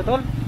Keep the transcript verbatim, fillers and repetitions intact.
Betul?